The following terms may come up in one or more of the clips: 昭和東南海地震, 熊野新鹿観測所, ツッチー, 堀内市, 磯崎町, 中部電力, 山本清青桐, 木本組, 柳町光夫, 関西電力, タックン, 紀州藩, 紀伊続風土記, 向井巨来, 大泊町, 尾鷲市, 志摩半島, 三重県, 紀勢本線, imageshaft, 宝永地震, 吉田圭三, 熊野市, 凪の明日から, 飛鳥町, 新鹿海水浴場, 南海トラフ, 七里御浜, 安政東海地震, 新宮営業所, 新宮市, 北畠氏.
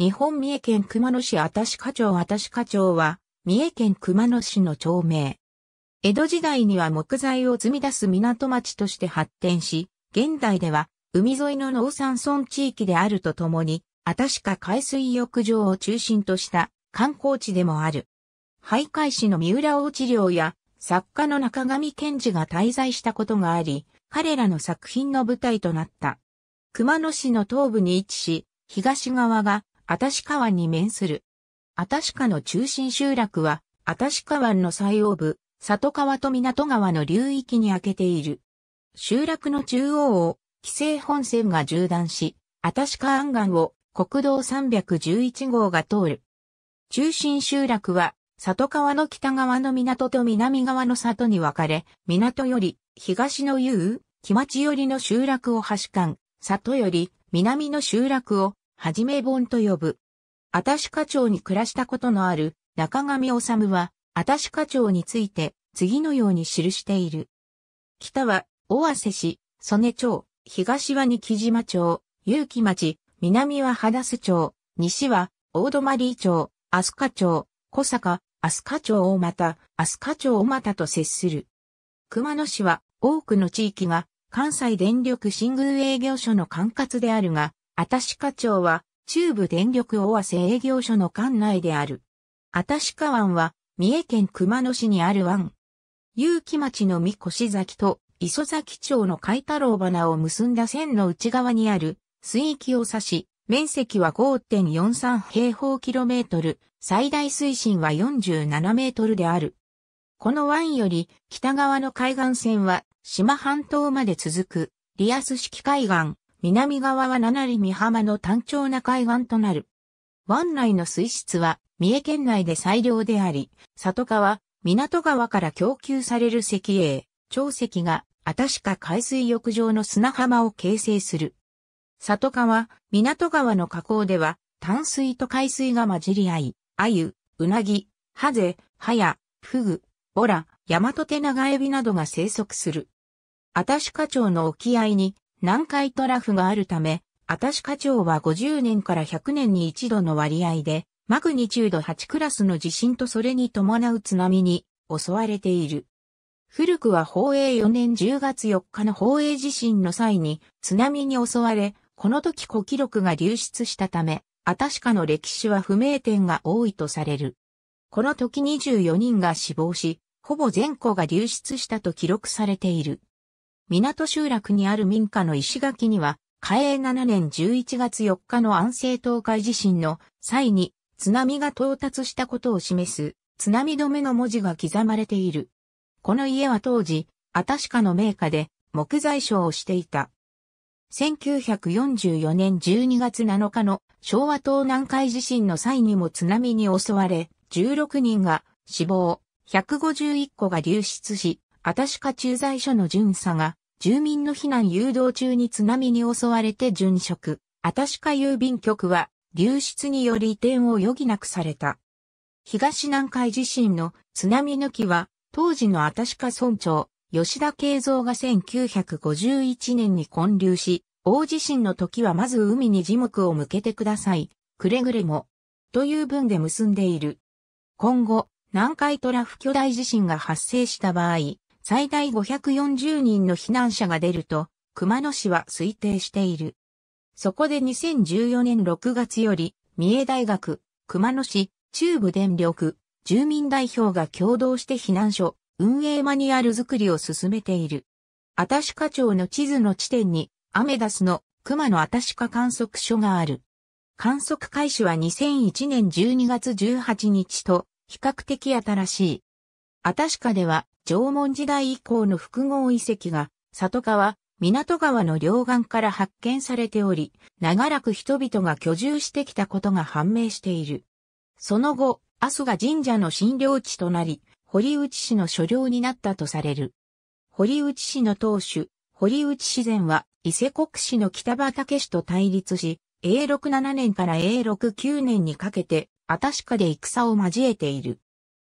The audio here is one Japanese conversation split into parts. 日本三重県熊野市新鹿町。新鹿町は、三重県熊野市の町名。江戸時代には木材を積み出す港町として発展し、現代では、海沿いの農山村地域であるとともに、新鹿海水浴場を中心とした観光地でもある。俳諧師の三浦央知良や作家の中上健二が滞在したことがあり、彼らの作品の舞台となった。熊野市の東部に位置し、東側が新鹿湾に面する。新鹿の中心集落は、新鹿湾の最央部、里川と港川の流域に開けている。集落の中央を、紀勢本線が縦断し、新鹿湾岸を国道311号が通る。中心集落は、里川の北側の港と南側の里に分かれ、港より東の遊、木町よりの集落を橋間、里より南の集落をはじめ盆と呼ぶ。新鹿町に暮らしたことのある中上治は、新鹿町について次のように記している。北は尾鷲市、曽根町、東は仁木島町、結城町、南は秦洲町、西は大泊町、飛鳥町、小坂、飛鳥町大俣、飛鳥町小俣と接する。熊野市は多くの地域が関西電力新宮営業所の管轄であるが、新鹿町は中部電力尾鷲営業所の管内である。新鹿湾は三重県熊野市にある湾。結城町の三越崎と磯崎町の海太郎花を結んだ線の内側にある水域を指し、面積は 5.43 平方キロメートル、最大水深は47メートルである。この湾より北側の海岸線は志摩半島まで続くリアス式海岸、南側は七里御浜の単調な海岸となる。湾内の水質は三重県内で最良であり、里川、港川から供給される石英、潮石が新鹿海水浴場の砂浜を形成する。里川、港川の河口では淡水と海水が混じり合い、鮎、うなぎ、ハゼ、ハヤ、フグ、ボラ、ヤマトテナガエビなどが生息する。新鹿町の沖合に南海トラフがあるため、新鹿町は50年から100年に一度の割合で、マグニチュード8クラスの地震とそれに伴う津波に襲われている。古くは宝永4年10月4日の宝永地震の際に津波に襲われ、この時古記録が流出したため、新鹿の歴史は不明点が多いとされる。この時24人が死亡し、ほぼ全戸が流出したと記録されている。港集落にある民家の石垣には、嘉永7年11月4日の安政東海地震の際に、津波が到達したことを示す津波止めの文字が刻まれている。この家は当時、新鹿の名家で木材商をしていた。1944年12月7日の昭和東南海地震の際にも津波に襲われ、16人が死亡、151戸が流出し、新鹿駐在所の巡査が住民の避難誘導中に津波に襲われて殉職。新鹿郵便局は、流出により移転を余儀なくされた。東南海地震の津波抜きは、当時の新鹿村長、吉田圭三が1951年に建立し、大地震の時はまず海に耳目を向けてください。くれぐれも。という文で結んでいる。今後、南海トラフ巨大地震が発生した場合、最大540人の避難者が出ると、熊野市は推定している。そこで2014年6月より、三重大学、熊野市、中部電力、住民代表が共同して避難所、運営マニュアル作りを進めている。新鹿町の地図の地点に、アメダスの熊野新鹿観測所がある。観測開始は2001年12月18日と、比較的新しい。新鹿では、縄文時代以降の複合遺跡が、里川、港川の両岸から発見されており、長らく人々が居住してきたことが判明している。その後、飛鳥神社の診療地となり、堀内市の所領になったとされる。堀内市の当主、堀内市前は、伊勢国市の北場武氏と対立し、永禄7年から永禄9年にかけて、新鹿で戦を交えている。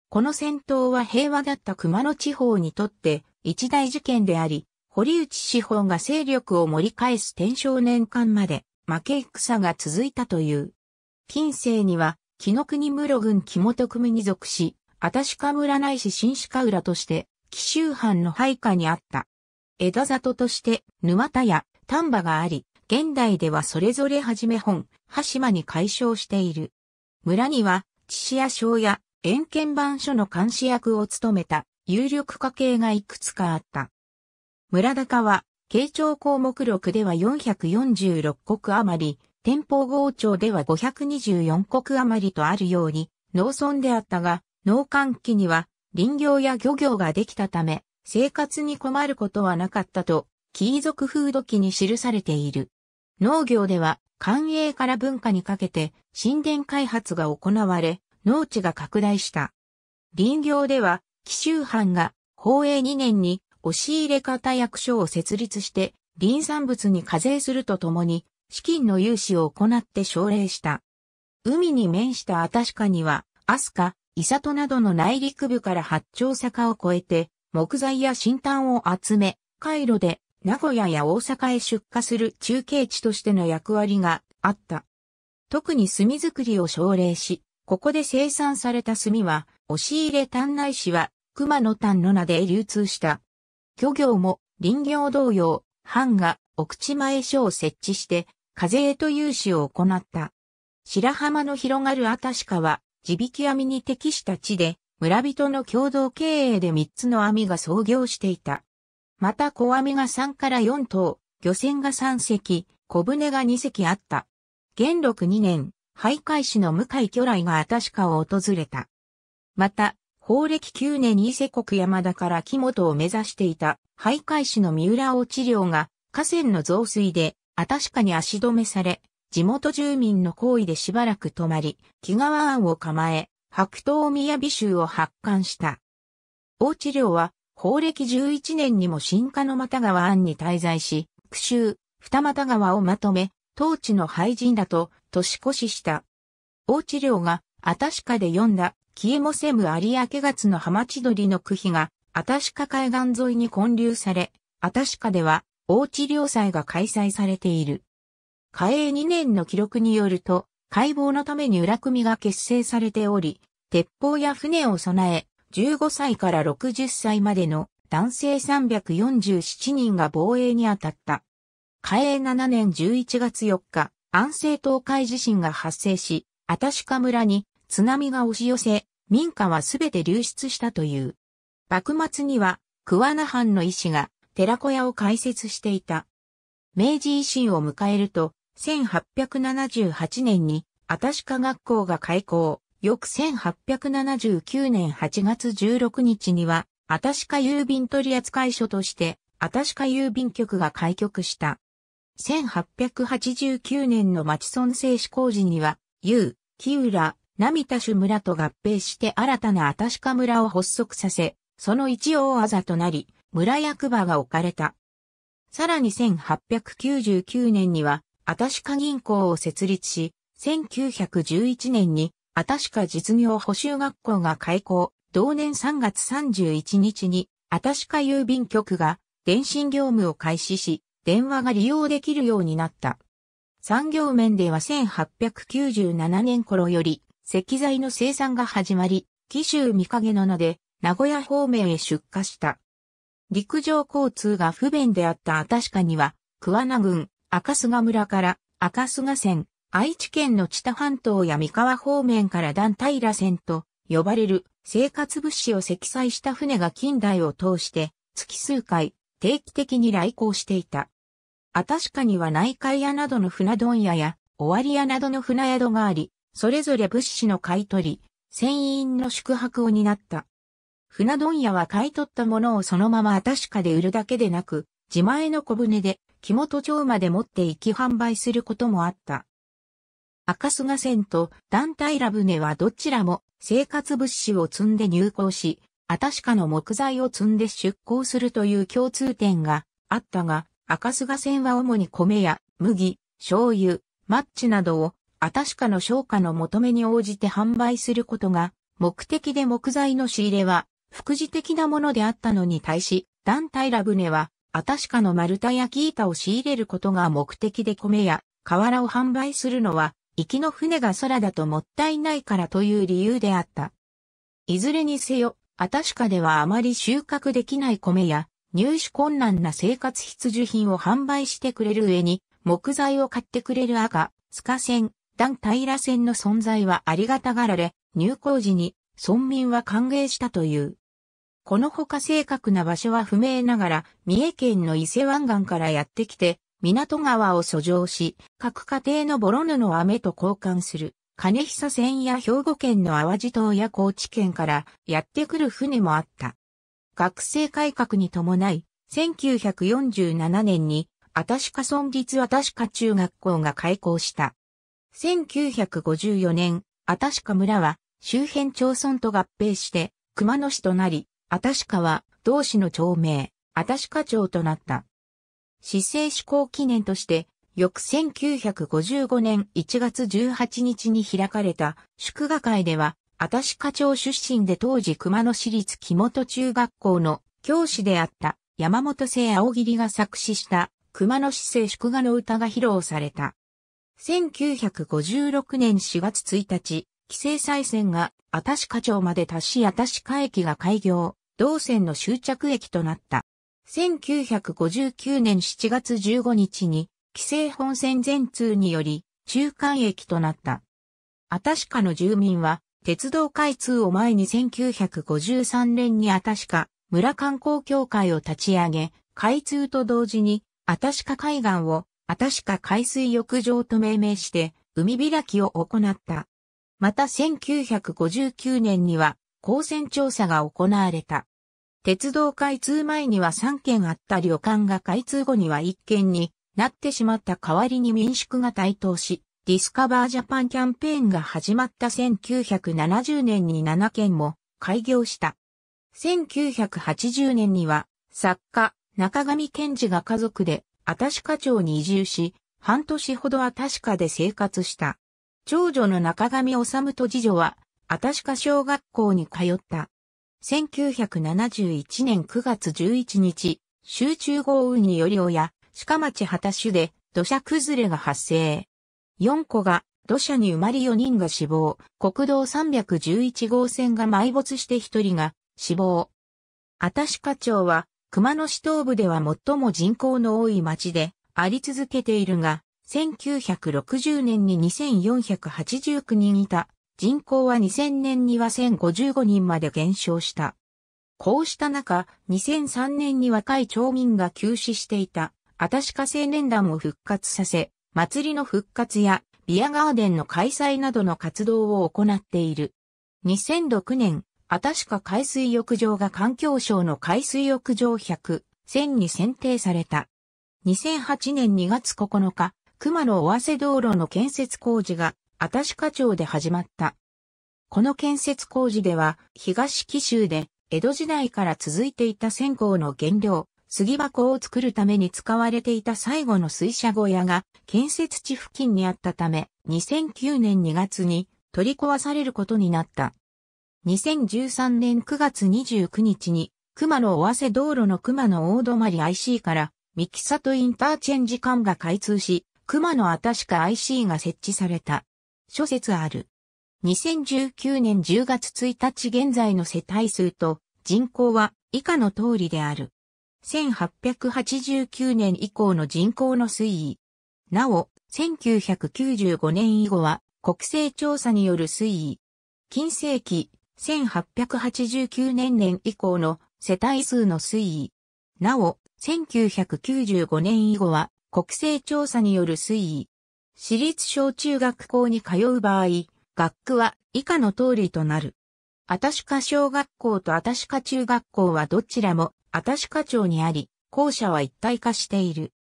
この戦闘は平和だった熊野地方にとって一大事件であり、堀内四方が勢力を盛り返す天正年間まで負け戦が続いたという。近世には、紀伊国室郡木本組に属し、新鹿村ないし新鹿浦として、紀州藩の配下にあった。枝里として、沼田や丹波があり、現代ではそれぞれはじめ本、羽島に改称している。村には、知矢商や遠見番所の監視役を務めた、有力家系がいくつかあった。村高は、慶長項目録では446石余り、天保郷帳では524石余りとあるように、農村であったが、農閑期には林業や漁業ができたため、生活に困ることはなかったと、紀伊族風土記に記されている。農業では、寛永から文化にかけて、新田開発が行われ、農地が拡大した。林業では、紀州藩が、宝永2年に、押入方役所を設立して、林産物に課税するとともに、資金の融資を行って奨励した。海に面した新鹿には、飛鳥、伊里などの内陸部から八丁坂を越えて、木材や新炭を集め、海路で名古屋や大阪へ出荷する中継地としての役割があった。特に炭作りを奨励し、ここで生産された炭は、押入炭ないしは、熊野炭の名で流通した。漁業も林業同様、藩が奥地前所を設置して、課税と融資を行った。白浜の広がる新鹿は、地引き網に適した地で、村人の共同経営で3つの網が操業していた。また小網が3から4頭、漁船が3隻、小舟が2隻あった。元禄2年、俳諧使の向井巨来が新鹿を訪れた。また、宝暦9年伊勢国山田から木本を目指していた俳諧使の三浦落良が、河川の増水で、新鹿に足止めされ、地元住民の行為でしばらく止まり、木川庵を構え、白頭宮美衆を発刊した。落良は、宝暦11年にも新鹿の又川庵に滞在し、句集、二又川をまとめ、当地の俳人らと年越しした。落良が、新鹿で詠んだ、消えもせむ有明月の浜千鳥の句碑が、新鹿海岸沿いに建立され、新鹿では、落良祭が開催されている。嘉永2年の記録によると、解剖のために裏組が結成されており、鉄砲や船を備え、15歳から60歳までの男性347人が防衛に当たった。嘉永7年11月4日、安政東海地震が発生し、新鹿村に津波が押し寄せ、民家はすべて流出したという。幕末には、桑名藩の医師が寺子屋を開設していた。明治維新を迎えると、1878年に、新鹿学校が開校。翌1879年8月16日には、新鹿郵便取扱所として、新鹿郵便局が開局した。1889年の町村制施行時には、旧木浦、並田主村と合併して新たな新鹿村を発足させ、その一応あざとなり、村役場が置かれた。さらに1899年には、新鹿銀行を設立し、1911年に、新鹿実業補習学校が開校、同年3月31日に、新鹿郵便局が電信業務を開始し、電話が利用できるようになった。産業面では1897年頃より、石材の生産が始まり、紀州御影の名で、名古屋方面へ出荷した。陸上交通が不便であった新鹿には、桑名郡、赤菅村から、赤菅線、愛知県の知多半島や三河方面から段平線と呼ばれる生活物資を積載した船が近代を通して月数回定期的に来航していた。新鹿には内海屋などの船問屋や尾張屋などの船宿があり、それぞれ物資の買い取り、船員の宿泊を担った。船問屋は買い取ったものをそのまま新鹿で売るだけでなく、自前の小舟で木本町まで持って行き販売することもあった。赤菅線と段平船はどちらも生活物資を積んで入港し、新鹿の木材を積んで出港するという共通点があったが、赤菅線は主に米や麦、醤油、マッチなどを新鹿の商家の求めに応じて販売することが目的で木材の仕入れは副次的なものであったのに対し、段平船は新鹿の丸太や木板を仕入れることが目的で米や瓦を販売するのは行きの船が空だともったいないからという理由であった。いずれにせよ、アタシカではあまり収穫できない米や、入手困難な生活必需品を販売してくれる上に、木材を買ってくれる赤、スカ船、段平船の存在はありがたがられ、入港時に村民は歓迎したという。このほか正確な場所は不明ながら、三重県の伊勢湾岸からやってきて、港川を遡上し、各家庭のボロ布を飴と交換する、金久船や兵庫県の淡路島や高知県からやってくる船もあった。学制改革に伴い、1947年に、新鹿村立新鹿中学校が開校した。1954年、新鹿村は周辺町村と合併して熊野市となり、新鹿は同市の町名、新鹿町となった。市制施行記念として、翌1955年1月18日に開かれた祝賀会では、新鹿町出身で当時熊野市立木本中学校の教師であった山本清青桐が作詞した熊野市制祝賀の歌が披露された。1956年4月1日、紀勢西線が新鹿町まで達し新鹿駅が開業、同線の終着駅となった。1959年7月15日に、紀勢本線全通により、中間駅となった。新鹿の住民は、鉄道開通を前に1953年に新鹿村観光協会を立ち上げ、開通と同時に、新鹿海岸を、新鹿海水浴場と命名して海開きを行った。また1959年には公船調査が行われた。鉄道開通前には3軒あった旅館が開通後には1軒になってしまった代わりに民宿が台頭し、ディスカバージャパンキャンペーンが始まった1970年に7軒も開業した。1980年には作家中上健二が家族で新鹿町に移住し、半年ほど新鹿で生活した。長女の中上治と次女は、新鹿小学校に通った。1971年9月11日、集中豪雨により親、鹿町畑種で土砂崩れが発生。4戸が土砂に埋まり4人が死亡、国道311号線が埋没して1人が死亡。新鹿町は、熊野市東部では最も人口の多い町であり続けているが、1960年に2489人いた、人口は2000年には1055人まで減少した。こうした中、2003年に若い町民が休止していた、新鹿青年団を復活させ、祭りの復活やビアガーデンの開催などの活動を行っている。2006年、新鹿海水浴場が環境省の海水浴場100選に選定された。2008年2月9日、熊野尾鷲道路の建設工事が新鹿町で始まった。この建設工事では、東紀州で江戸時代から続いていた線香の原料、杉箱を作るために使われていた最後の水車小屋が建設地付近にあったため、2009年2月に取り壊されることになった。2013年9月29日に、熊野尾鷲道路の熊野大泊 IC から、三木里インターチェンジ間が開通し、熊野新鹿 IC が設置された。諸説ある。2019年10月1日現在の世帯数と人口は以下の通りである。1889年以降の人口の推移。なお、1995年以後は国勢調査による推移。近世紀。1889年以降の世帯数の推移。なお、1995年以後は国勢調査による推移。私立小中学校に通う場合、学区は以下の通りとなる。新鹿小学校と新鹿中学校はどちらも新鹿町にあり、校舎は一体化している。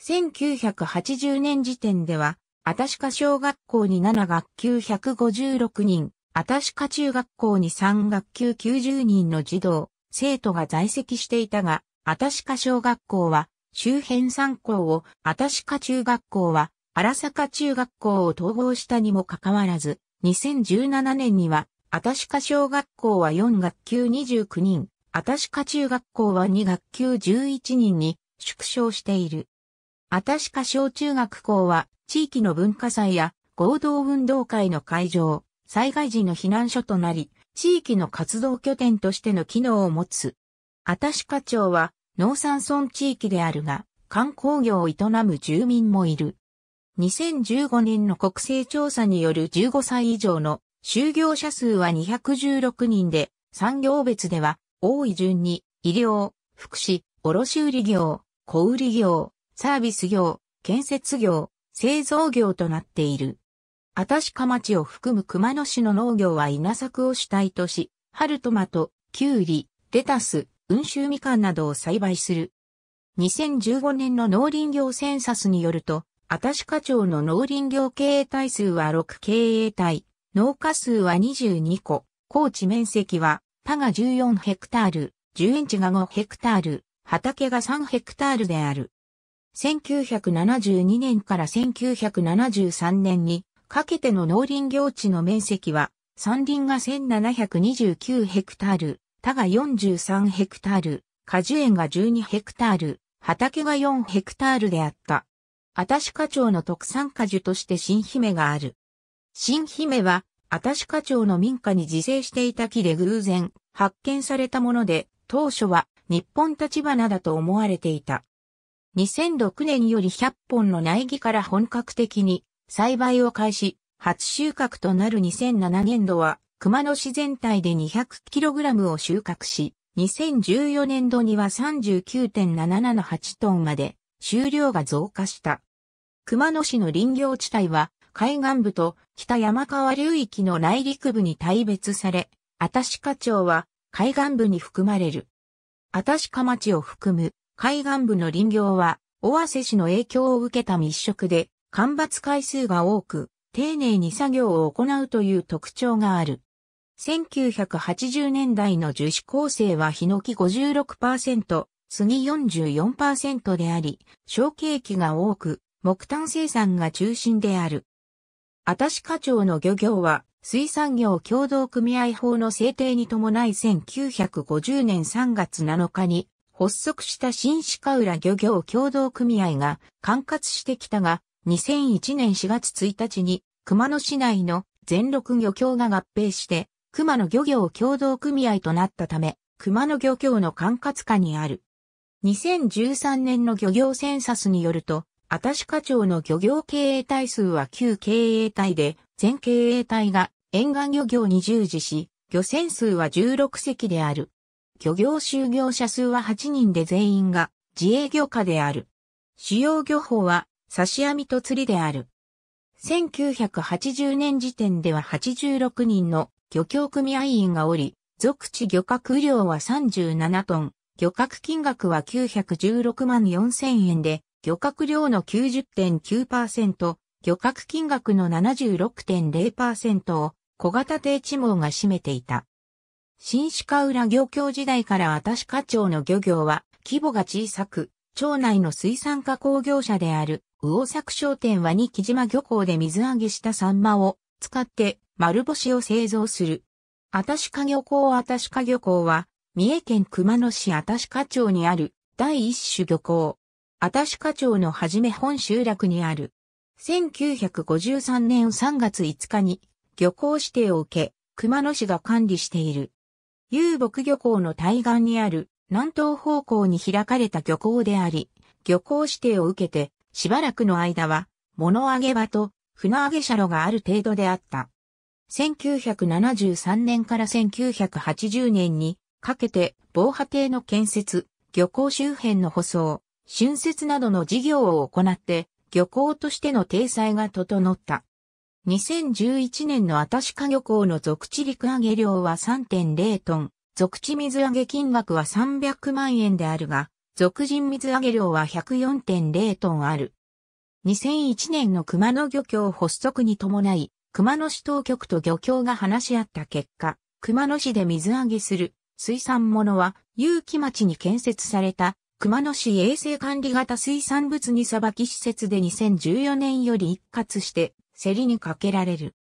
1980年時点では、新鹿小学校に7学級156人。新鹿中学校に3学級90人の児童、生徒が在籍していたが、新鹿小学校は周辺3校を、新鹿中学校は荒坂中学校を統合したにもかかわらず、2017年には、新鹿小学校は4学級29人、新鹿中学校は2学級11人に縮小している。新鹿小中学校は地域の文化祭や合同運動会の会場、災害時の避難所となり、地域の活動拠点としての機能を持つ。新鹿町は農山村地域であるが、観光業を営む住民もいる。2015年の国勢調査による15歳以上の就業者数は216人で、産業別では多い順に医療、福祉、卸売業、小売業、サービス業、建設業、製造業となっている。新鹿町を含む熊野市の農業は稲作を主体とし、春トマト、キュウリ、レタス、温州みかんなどを栽培する。2015年の農林業センサスによると、新鹿町の農林業経営体数は6経営体、農家数は22戸、耕地面積は田が14ヘクタール、遊園地が5ヘクタール、畑が3ヘクタールである。1972年から1973年にかけての農林業地の面積は、山林が1729ヘクタール、田が43ヘクタール、果樹園が12ヘクタール、畑が4ヘクタールであった。新鹿町の特産果樹として新姫がある。新姫は、新鹿町の民家に自生していた木で偶然発見されたもので、当初は日本立花だと思われていた。2006年より100本の苗木から本格的に栽培を開始、初収穫となる2007年度は、熊野市全体で 200kg を収穫し、2014年度には 39.778 トンまで収量が増加した。熊野市の林業地帯は、海岸部と北山川流域の内陸部に大別され、新鹿町は海岸部に含まれる。新鹿町を含む海岸部の林業は、尾鷲市の影響を受けた密植で、間伐回数が多く、丁寧に作業を行うという特徴がある。1980年代の樹脂構成はヒノキ 56%、杉 44% であり、小径木が多く、木炭生産が中心である。新鹿町の漁業は、水産業協同組合法の制定に伴い1950年3月7日に発足した新鹿浦漁業協同組合が管轄してきたが、2001年4月1日に熊野市内の全6漁協が合併して、熊野漁業協同組合となったため、熊野漁協の管轄下にある。2013年の漁業センサスによると、新鹿町の漁業経営体数は9経営体で、全経営体が沿岸漁業に従事し、漁船数は16隻である。漁業就業者数は8人で全員が自営業家である。主要漁法は刺し網と釣りである。1980年時点では86人の漁協組合員がおり、属地漁獲量は37トン、漁獲金額は916万4000円で、漁獲量の 90.9%、漁獲金額の 76.0% を小型低地網が占めていた。新鹿浦漁協時代から新鹿町の漁業は規模が小さく、町内の水産加工業者である魚作商店は二木島漁港で水揚げしたサンマを使って丸干しを製造する。新鹿漁港は三重県熊野市新鹿町にある第一種漁港。新鹿町のはじめ本集落にある。1953年3月5日に漁港指定を受け、熊野市が管理している。遊牧漁港の対岸にある南東方向に開かれた漁港であり、漁港指定を受けてしばらくの間は物揚げ場と船揚げ車路がある程度であった。1973年から1980年にかけて防波堤の建設、漁港周辺の舗装、浚渫などの事業を行って、漁港としての体裁が整った。2011年の新鹿漁港の属地陸揚げ量は 3.0 トン、属地水揚げ金額は300万円であるが、属人水揚げ量は 104.0 トンある。2001年の熊野漁協発足に伴い、熊野市当局と漁協が話し合った結果、熊野市で水揚げする水産物は、有機町に建設された、熊野市衛生管理型水産物荷さばき施設で2014年より一括して競りにかけられる。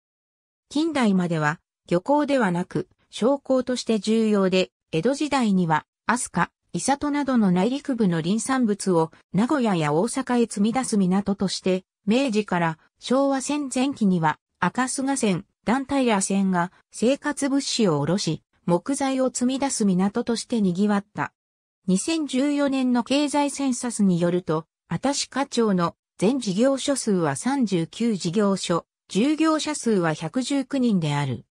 近代までは漁港ではなく商港として重要で、江戸時代には飛鳥、伊佐戸などの内陸部の林産物を名古屋や大阪へ積み出す港として、明治から昭和戦前期には赤須賀線、団体や船が生活物資を卸し、木材を積み出す港として賑わった。2014年の経済センサスによると、新鹿町の全事業所数は39事業所、従業者数は119人である。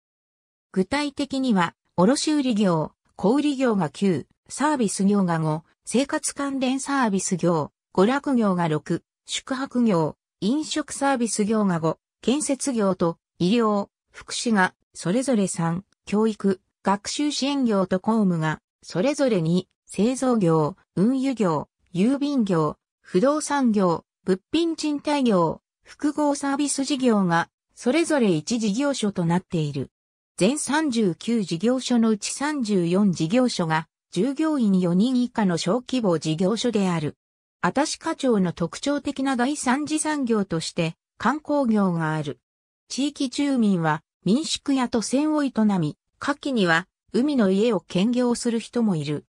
具体的には、卸売業、小売業が9、サービス業が5、生活関連サービス業、娯楽業が6、宿泊業、飲食サービス業が5、建設業と医療、福祉がそれぞれ3、教育、学習支援業と公務がそれぞれ2、製造業、運輸業、郵便業、不動産業、物品賃貸業、複合サービス事業がそれぞれ1事業所となっている。全39事業所のうち34事業所が従業員4人以下の小規模事業所である。新鹿町の特徴的な第三次産業として観光業がある。地域住民は民宿や渡船を営み、夏季には海の家を兼業する人もいる。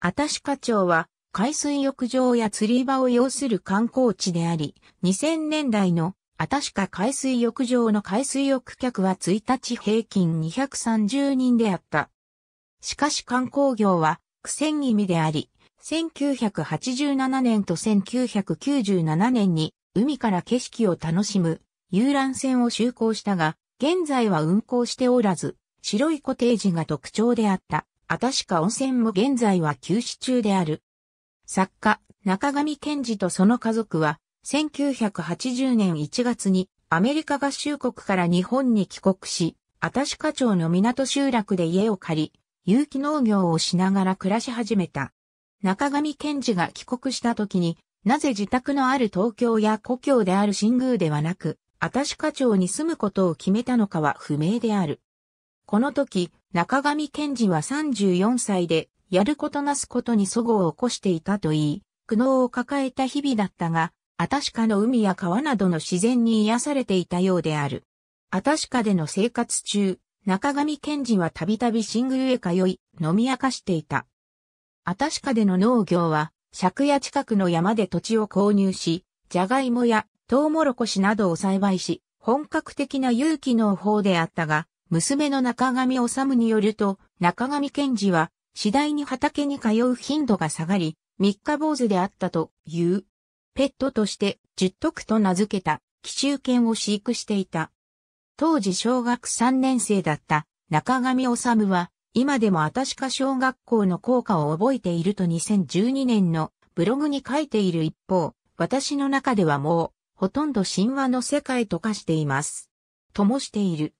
新鹿町は海水浴場や釣り場を要する観光地であり、2000年代の新鹿海水浴場の海水浴客は1日平均230人であった。しかし観光業は苦戦気味であり、1987年と1997年に海から景色を楽しむ遊覧船を就航したが、現在は運航しておらず、白いコテージが特徴であった。新鹿温泉も現在は休止中である。作家、中上健二とその家族は、1980年1月にアメリカ合衆国から日本に帰国し、新鹿町の港集落で家を借り、有機農業をしながら暮らし始めた。中上健二が帰国した時に、なぜ自宅のある東京や故郷である新宮ではなく、新鹿町に住むことを決めたのかは不明である。この時、中上健二は34歳で、やることなすことに齟齬を起こしていたといい、苦悩を抱えた日々だったが、新鹿の海や川などの自然に癒されていたようである。新鹿での生活中、中上健二はたびたび新宮へ通い、飲み明かしていた。新鹿での農業は、借家近くの山で土地を購入し、じゃがいもやトウモロコシなどを栽培し、本格的な有機農法であったが、娘の中上治によると、中上健二は、次第に畑に通う頻度が下がり、三日坊主であったという。ペットとして十徳と名付けた紀州犬を飼育していた。当時小学3年生だった中上治は今でも新鹿小学校の校歌を覚えていると2012年のブログに書いている一方、私の中ではもうほとんど神話の世界と化しています。ともしている。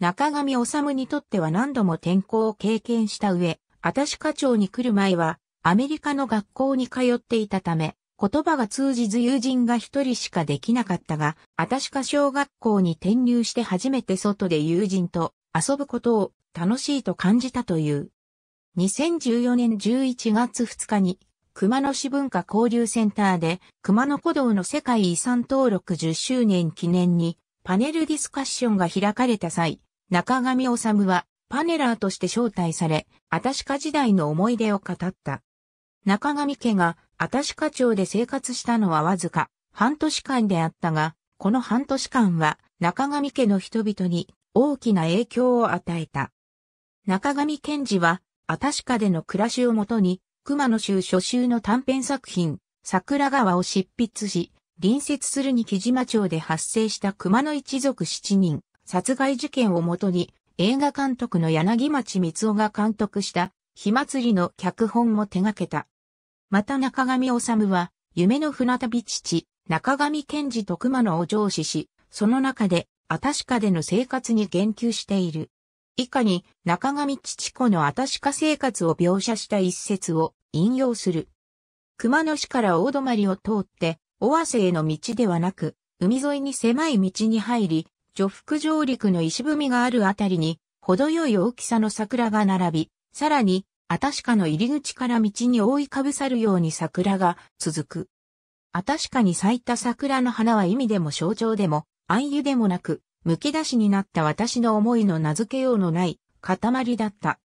中上治にとっては何度も転校を経験した上、新鹿町に来る前はアメリカの学校に通っていたため、言葉が通じず友人が一人しかできなかったが、新鹿小学校に転入して初めて外で友人と遊ぶことを楽しいと感じたという。2014年11月2日に、熊野市文化交流センターで、熊野古道の世界遺産登録10周年記念に、パネルディスカッションが開かれた際、中上治はパネラーとして招待され、新鹿時代の思い出を語った。中上家が、新鹿町で生活したのはわずか半年間であったが、この半年間は中上家の人々に大きな影響を与えた。中上健二は、新鹿での暮らしをもとに、熊野集初秋の短編作品、桜川を執筆し、隣接するに木島町で発生した熊野一族7人殺害事件をもとに、映画監督の柳町光夫が監督した、火祭りの脚本も手掛けた。また中上治は、夢の船旅父、中上健二と熊野を上司し、その中で、新鹿での生活に言及している。以下に、中上父子の新鹿生活を描写した一節を引用する。熊野市から大泊を通って、尾鷲への道ではなく、海沿いに狭い道に入り、徐福上陸の石踏みがあるあたりに、程よい大きさの桜が並び、さらに、新鹿の入り口から道に覆いかぶさるように桜が続く。新鹿に咲いた桜の花は意味でも象徴でも暗喩でもなく、むき出しになった私の思いの名付けようのない塊だった。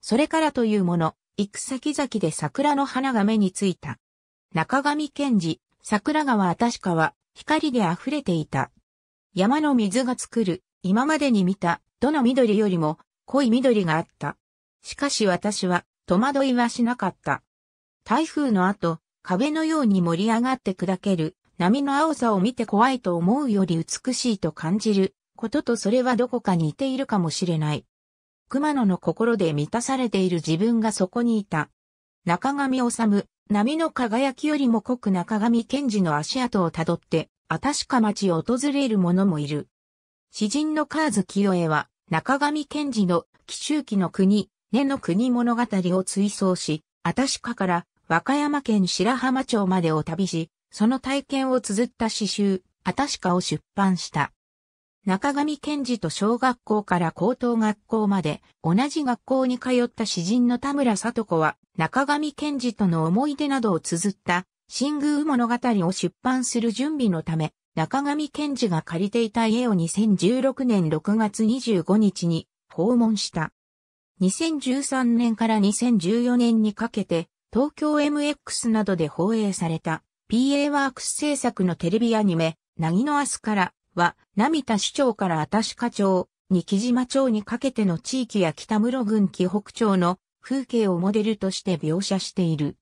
それからというもの、行く先々で桜の花が目についた。中上健二、桜川新鹿は光で溢れていた。山の水が作る、今までに見た、どの緑よりも、濃い緑があった。しかし私は、戸惑いはしなかった。台風の後、壁のように盛り上がって砕ける、波の青さを見て怖いと思うより美しいと感じることとそれはどこか似ているかもしれない。熊野の心で満たされている自分がそこにいた。中上治、波の輝きよりも濃く中上賢治の足跡をたどって、あたしか町を訪れる者もいる。詩人の河津清衛は、中上賢治の紀州記の国、根の国物語を追想し、あたしかから和歌山県白浜町までを旅し、その体験を綴った詩集、あたしかを出版した。中上賢治と小学校から高等学校まで同じ学校に通った詩人の田村聡子は中上賢治との思い出などを綴った新宮物語を出版する準備のため中上賢治が借りていた家を2016年6月25日に訪問した。2013年から2014年にかけて東京 MX などで放映された PA ワークス制作のテレビアニメ凪の明日からは、並田支町からあたしか町、に木島町にかけての地域や北室郡紀北町の風景をモデルとして描写している。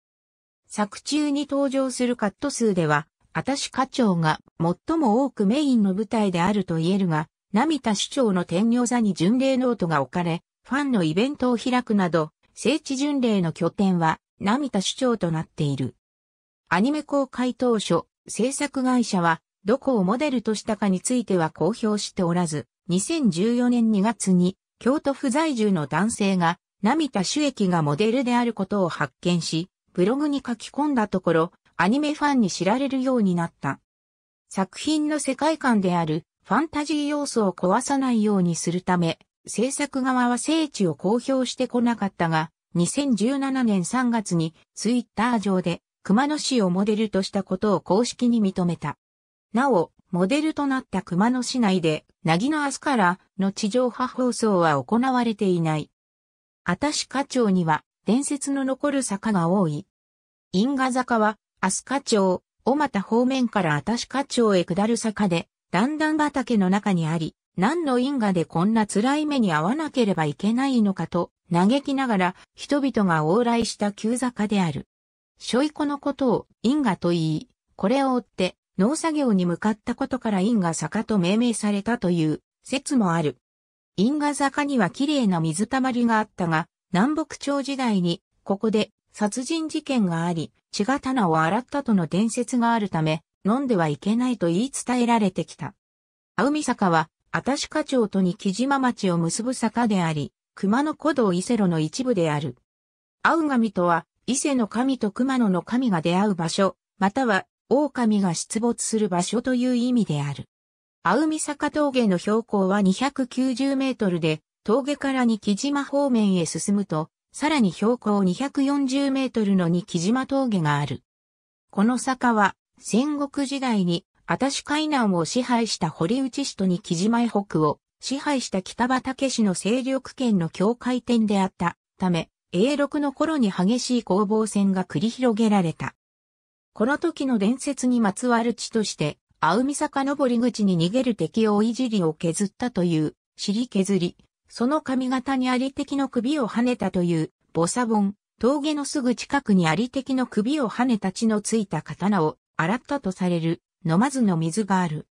作中に登場するカット数では、あたしか町が最も多くメインの舞台であると言えるが、並田支町の天女座に巡礼ノートが置かれ、ファンのイベントを開くなど、聖地巡礼の拠点は並田支町となっている。アニメ公開当初、制作会社は、どこをモデルとしたかについては公表しておらず、2014年2月に京都府在住の男性が並田支駅がモデルであることを発見し、ブログに書き込んだところ、アニメファンに知られるようになった。作品の世界観であるファンタジー要素を壊さないようにするため、制作側は聖地を公表してこなかったが、2017年3月にツイッター上で熊野市をモデルとしたことを公式に認めた。なお、モデルとなった熊野市内で、凪の明日からの地上波放送は行われていない。あたしか町には、伝説の残る坂が多い。因果坂は、明日か町、小又方面からあたしか町へ下る坂で、段々畑の中にあり、何の因果でこんな辛い目に遭わなければいけないのかと、嘆きながら、人々が往来した急坂である。しょいこのことを、因果と言い、これを追って、農作業に向かったことから因果坂と命名されたという説もある。因果坂には綺麗な水たまりがあったが、南北朝時代にここで殺人事件があり、血が棚を洗ったとの伝説があるため、飲んではいけないと言い伝えられてきた。青海坂は、あたしか町とに木島町を結ぶ坂であり、熊野古道伊勢路の一部である。青神とは、伊勢の神と熊野の神が出会う場所、または、狼が出没する場所という意味である。青海坂峠の標高は290メートルで、峠からに木島方面へ進むと、さらに標高240メートルのに木島峠がある。この坂は、戦国時代に、あたしか以南を支配した堀内氏とに木島以北を支配した北畠氏の勢力圏の境界点であったため、永禄の頃に激しい攻防戦が繰り広げられた。この時の伝説にまつわる地として、青海坂登り口に逃げる敵をいじりを削ったという、尻削り、その上方にあり敵の首を跳ねたという、ボサボン、峠のすぐ近くにあり敵の首を跳ねた血のついた刀を洗ったとされる、飲まずの水がある。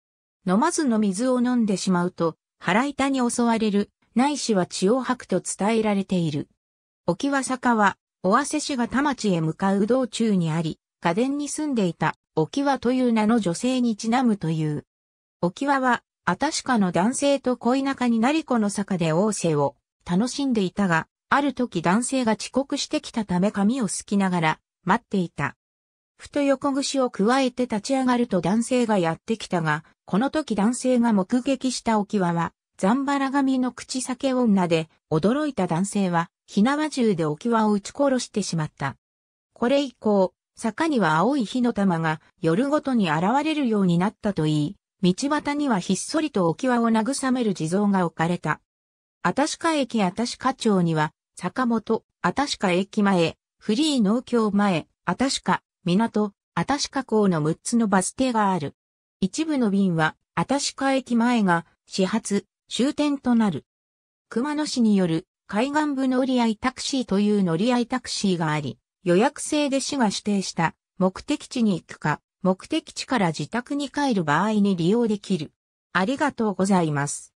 飲まずの水を飲んでしまうと、腹痛に襲われる、ないしは血を吐くと伝えられている。置羽坂は、尾鷲市が田町へ向かう道中にあり、家電に住んでいた、置羽という名の女性にちなむという。置羽は、あたしかの男性と恋仲になりこの坂で逢瀬を楽しんでいたが、ある時男性が遅刻してきたため髪をすきながら待っていた。ふと横串を加えて立ち上がると男性がやってきたが、この時男性が目撃した置羽は、ざんばら髪の口裂け女で、驚いた男性は、火縄銃で置羽を撃ち殺してしまった。これ以降、坂には青い火の玉が夜ごとに現れるようになったといい、道端にはひっそりと置羽を慰める地蔵が置かれた。あたしか駅あたしか町には、坂本、あたしか駅前、フリー農協前、あたしか、港、あたしか港の6つのバス停がある。一部の便は、新鹿駅前が始発、終点となる。熊野市による海岸部乗り合いタクシーという乗り合いタクシーがあり、予約制で市が指定した目的地に行くか、目的地から自宅に帰る場合に利用できる。ありがとうございます。